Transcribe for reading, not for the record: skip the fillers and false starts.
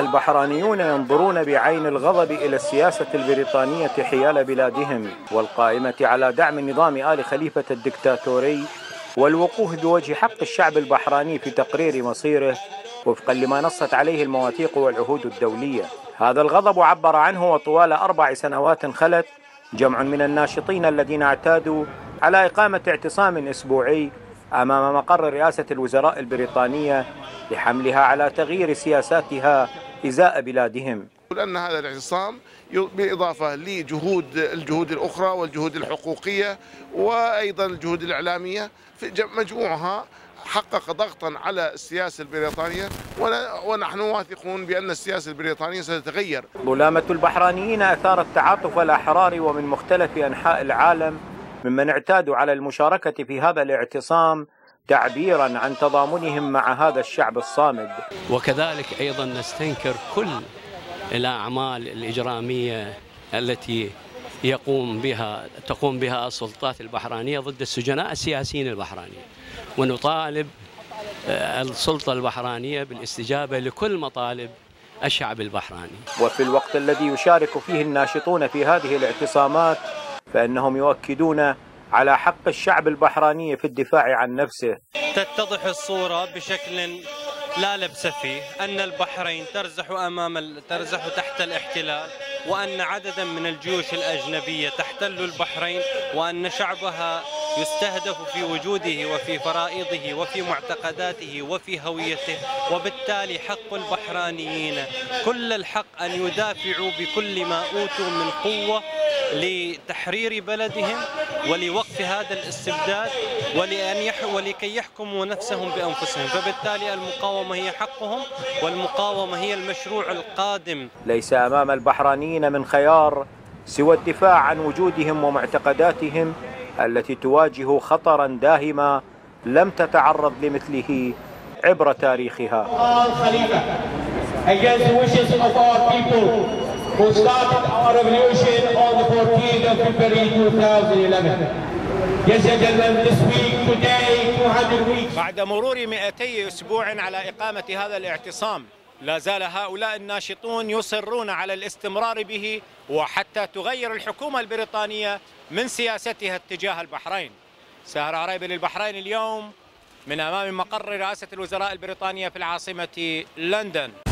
البحرانيون ينظرون بعين الغضب إلى السياسة البريطانية حيال بلادهم والقائمة على دعم نظام آل خليفة الدكتاتوري والوقوف بوجه حق الشعب البحراني في تقرير مصيره وفقا لما نصت عليه المواثيق والعهود الدولية. هذا الغضب عبر عنه وطوال 4 سنوات خلت جمع من الناشطين الذين اعتادوا على إقامة اعتصام أسبوعي أمام مقر رئاسة الوزراء البريطانية لحملها على تغيير سياساتها إزاء بلادهم. لأن هذا الاعتصام بالإضافة لجهود الجهود الأخرى والجهود الحقوقية وأيضا الجهود الإعلامية مجموعها حقق ضغطا على السياسة البريطانية ونحن واثقون بأن السياسة البريطانية ستتغير. ظلامة البحرانيين أثارت تعاطف الأحرار ومن مختلف أنحاء العالم ممن اعتادوا على المشاركة في هذا الاعتصام تعبيرا عن تضامنهم مع هذا الشعب الصامد. وكذلك أيضا نستنكر كل الأعمال الإجرامية التي تقوم بها السلطات البحرانية ضد السجناء السياسيين البحرانيين، ونطالب السلطة البحرانية بالاستجابة لكل مطالب الشعب البحراني. وفي الوقت الذي يشارك فيه الناشطون في هذه الاعتصامات فإنهم يؤكدون على حق الشعب البحراني في الدفاع عن نفسه. تتضح الصورة بشكل لا لبس فيه أن البحرين ترزح تحت الاحتلال، وأن عددا من الجيوش الأجنبية تحتل البحرين، وأن شعبها يستهدف في وجوده وفي فرائضه وفي معتقداته وفي هويته، وبالتالي حق البحرانيين كل الحق أن يدافعوا بكل ما أوتوا من قوة لتحرير بلدهم ولوقف هذا الاستبداد ولكي يحكموا نفسهم بأنفسهم، فبالتالي المقاومة هي حقهم والمقاومة هي المشروع القادم. ليس أمام البحرانيين من خيار سوى الدفاع عن وجودهم ومعتقداتهم التي تواجه خطرا داهما لم تتعرض لمثله عبر تاريخها. آل خليفة against the wishes of our people who started our revolution on the 14th of February 2011. Yes, gentlemen, this week, today, 200 weeks. بعد مرور 200 أسبوع على إقامة هذا الاعتصام لا زال هؤلاء الناشطون يصرون على الاستمرار به وحتى تغير الحكومة البريطانية من سياستها اتجاه البحرين. سهر عريبي للبحرين اليوم من أمام مقر رئاسة الوزراء البريطانية في العاصمة لندن.